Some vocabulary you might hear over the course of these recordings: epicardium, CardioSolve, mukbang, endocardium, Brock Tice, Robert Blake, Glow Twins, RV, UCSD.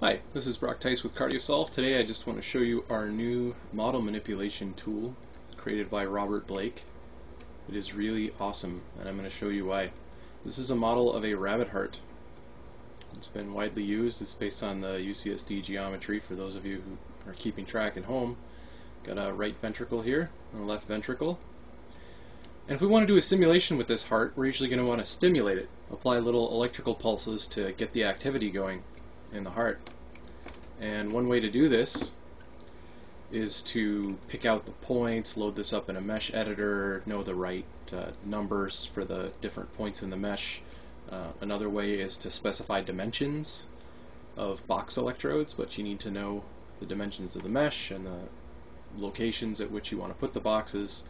Hi, this is Brock Tice with CardioSolve. Today I just want to show you our new model manipulation tool created by Robert Blake. It is really awesome and I'm going to show you why. This is a model of a rabbit heart. It's been widely used. It's based on the UCSD geometry for those of you who are keeping track at home. Got a right ventricle here and a left ventricle. And if we want to do a simulation with this heart, we're usually going to want to stimulate it, apply little electrical pulses to get the activity going in the heart. And one way to do this is to pick out the points, load this up in a mesh editor, know the right numbers for the different points in the mesh. Another way is to specify dimensions of box electrodes, but you need to know the dimensions of the mesh and the locations at which you want to put the boxes,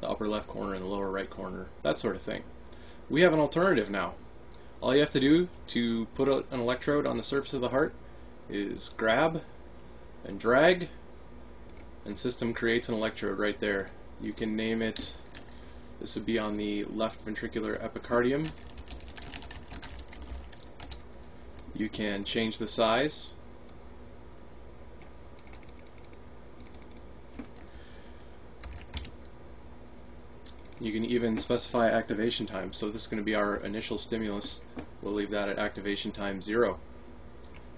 the upper left corner and the lower right corner, that sort of thing. We have an alternative now. All you have to do to put an electrode on the surface of the heart is grab and drag, and system creates an electrode right there. You can name it, this would be on the left ventricular epicardium. You can change the size. You can even specify activation time. So this is going to be our initial stimulus. We'll leave that at activation time 0.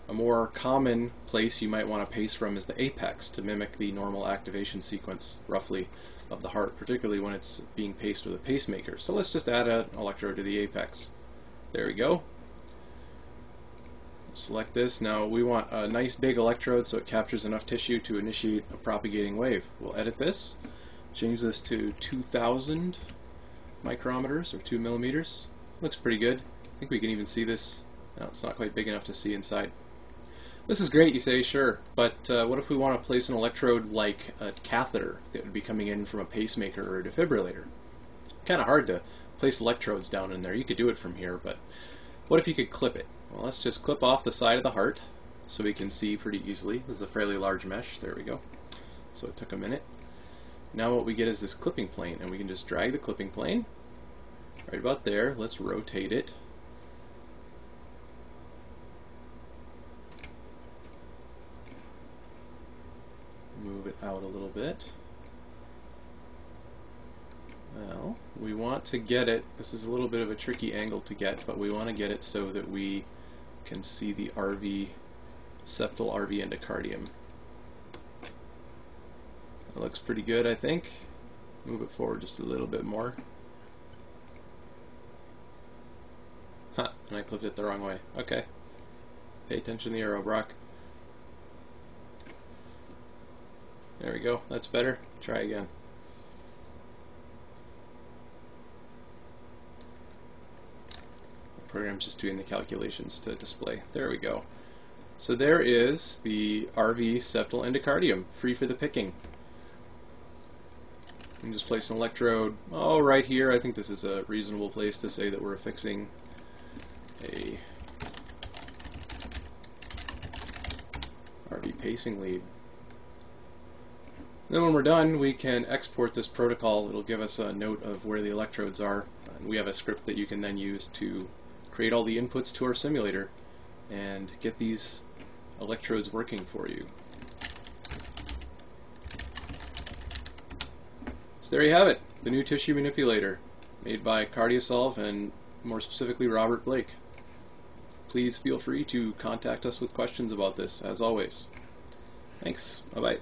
A more common place you might want to pace from is the apex to mimic the normal activation sequence, roughly, of the heart, particularly when it's being paced with a pacemaker. So let's just add an electrode to the apex. There we go. Select this. Now we want a nice big electrode so it captures enough tissue to initiate a propagating wave. We'll edit this. Change this to 2,000 micrometers or 2 millimeters. Looks pretty good. I think we can even see this. No, it's not quite big enough to see inside. This is great, you say, sure, but what if we want to place an electrode like a catheter that would be coming in from a pacemaker or a defibrillator? Kind of hard to place electrodes down in there. You could do it from here, but what if you could clip it? Well, let's just clip off the side of the heart so we can see pretty easily. This is a fairly large mesh. There we go. So it took a minute. Now what we get is this clipping plane, and we can just drag the clipping plane right about there. Let's rotate it. Move it out a little bit. Well, we want to get it, this is a little bit of a tricky angle to get, but we want to get it so that we can see the RV, septal RV endocardium. It looks pretty good, I think. Move it forward just a little bit more. Huh, and I clipped it the wrong way. Okay. Pay attention to the arrow, Brock. There we go. That's better. Try again. The program's just doing the calculations to display. There we go. So there is the RV septal endocardium, free for the picking. And just place an electrode right here. I think this is a reasonable place to say that we're affixing a RV pacing lead. Then when we're done, we can export this protocol. It'll give us a note of where the electrodes are. And we have a script that you can then use to create all the inputs to our simulator and get these electrodes working for you. So there you have it, the new tissue manipulator made by CardioSolve and more specifically Robert Blake. Please feel free to contact us with questions about this, as always. Thanks, bye-bye.